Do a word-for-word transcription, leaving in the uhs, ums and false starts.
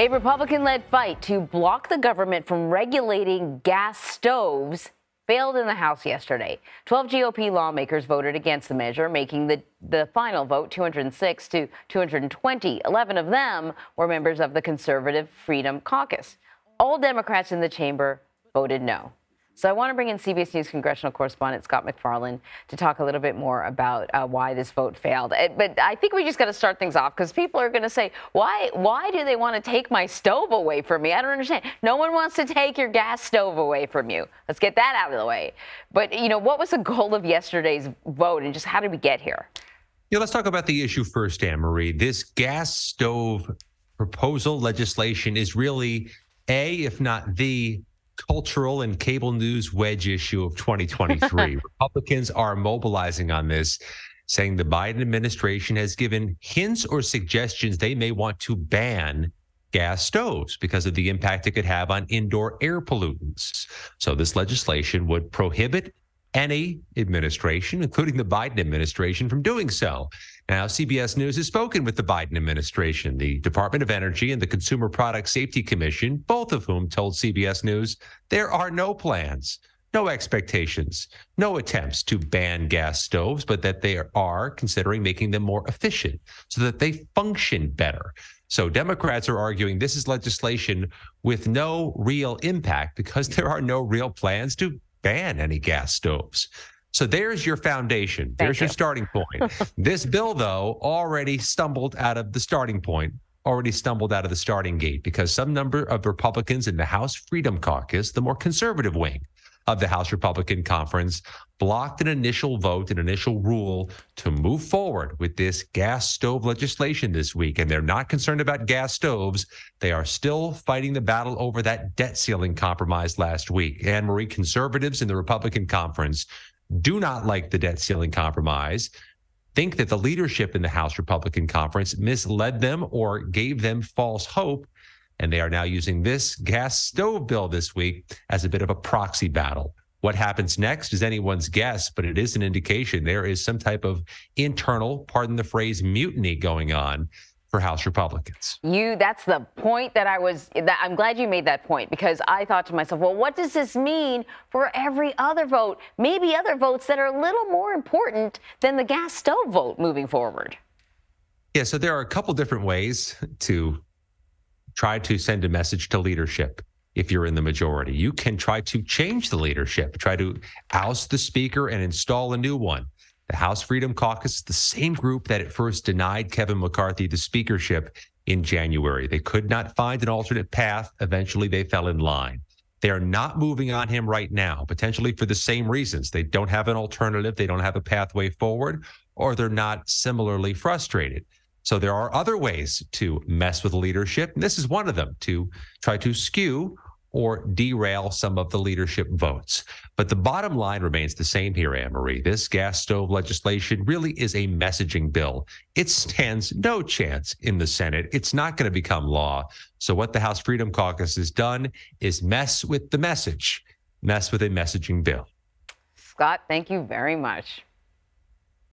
A Republican-led fight to block the government from regulating gas stoves failed in the House yesterday. twelve G O P lawmakers voted against the measure, making the, the final vote two hundred six to two hundred twenty. eleven of them were members of the Consumer Freedom Caucus. All Democrats in the chamber voted no. So I want to bring in C B S News congressional correspondent Scott McFarlane to talk a little bit more about uh, why this vote failed. But I think we just got to start things off, because people are going to say, why, why do they want to take my stove away from me? I don't understand. No one wants to take your gas stove away from you. Let's get that out of the way. But, you know, what was the goal of yesterday's vote, and just how did we get here? Yeah, let's talk about the issue first, Anne-Marie. This gas stove proposal legislation is really a, if not the, cultural and cable news wedge issue of twenty twenty-three. Republicans are mobilizing on this, saying the Biden administration has given hints or suggestions they may want to ban gas stoves because of the impact it could have on indoor air pollutants. So this legislation would prohibit any administration, including the Biden administration, from doing so. Now, C B S News has spoken with the Biden administration, the Department of Energy, and the Consumer Product Safety Commission, both of whom told C B S News there are no plans, no expectations, no attempts to ban gas stoves, but that they are considering making them more efficient so that they function better. So Democrats are arguing this is legislation with no real impact because there are no real plans to ban any gas stoves. So there's your foundation. Thank there's you. your starting point. This bill, though, already stumbled out of the starting point, already stumbled out of the starting gate, because some number of Republicans in the House Freedom Caucus, the more conservative wing of the House Republican Conference, blocked an initial vote, an initial rule to move forward with this gas stove legislation this week. And they're not concerned about gas stoves. They are still fighting the battle over that debt ceiling compromise last week. Anne-Marie, conservatives in the Republican Conference do not like the debt ceiling compromise, think that the leadership in the House Republican Conference misled them or gave them false hope. And they are now using this gas stove bill this week as a bit of a proxy battle. What happens next is anyone's guess, but it is an indication there is some type of internal, pardon the phrase, mutiny going on for House Republicans. You, that's the point that I was, that I'm glad you made that point, because I thought to myself, well, what does this mean for every other vote, maybe other votes that are a little more important than the gas stove vote moving forward? Yeah, so there are a couple different ways to try to send a message to leadership if you're in the majority. You can try to change the leadership, try to oust the speaker and install a new one. The House Freedom Caucus, the same group that at first denied Kevin McCarthy the speakership in January. They could not find an alternate path. Eventually, they fell in line. They are not moving on him right now, potentially for the same reasons. They don't have an alternative. They don't have a pathway forward, or they're not similarly frustrated. So there are other ways to mess with leadership, and this is one of them, to try to skew or derail some of the leadership votes. But the bottom line remains the same here, Anne-Marie. This gas stove legislation really is a messaging bill. It stands no chance in the Senate. It's not going to become law. So what the House Freedom Caucus has done is mess with the message, mess with a messaging bill. Scott, thank you very much.